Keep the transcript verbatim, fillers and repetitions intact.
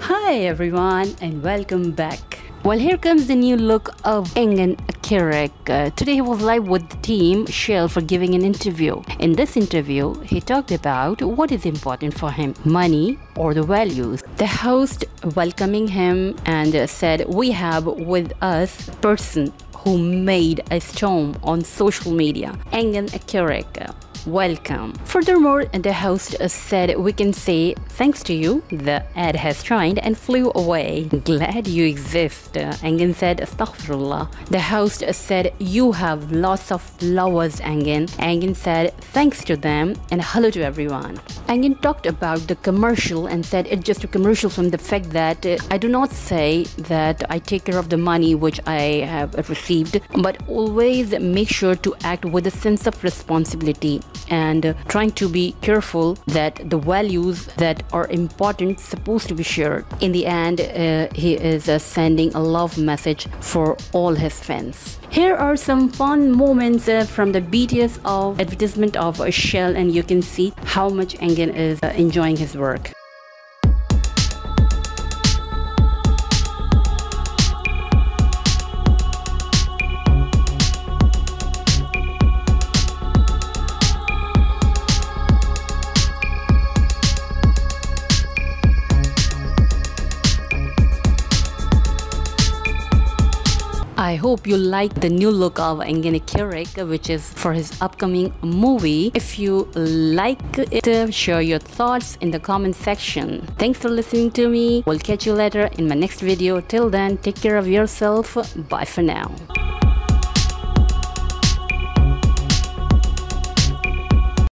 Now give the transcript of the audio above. Hi everyone and welcome back. Well, here comes the new look of Engin Akyürek. Uh, today he was live with the team Shell for giving an interview. In this interview, he talked about what is important for him, money or the values. The host welcoming him and uh, said, "We have with us a person who made a storm on social media, Engin Akyürek. Welcome." Furthermore, the host said, "We can say thanks to you, the ad has shined and flew away. Glad you exist." Engin said, "Astaghfirullah." The host said, "You have lots of followers, Engin." Engin said, "Thanks to them and hello to everyone." Engin talked about the commercial and said, "It's just a commercial from the fact that uh, I do not say that I take care of the money which I have received, but always make sure to act with a sense of responsibility and trying to be careful that the values that are important supposed to be shared." In the end, uh, he is uh, sending a love message for all his fans. Here are some fun moments uh, from the B T S of advertisement of uh, Shell, and you can see how much Engin is uh, enjoying his work. I hope you like the new look of Engin Akyürek, which is for his upcoming movie. If you like it, share your thoughts in the comment section. Thanks for listening to me. We'll catch you later in my next video. Till then, take care of yourself. Bye for now.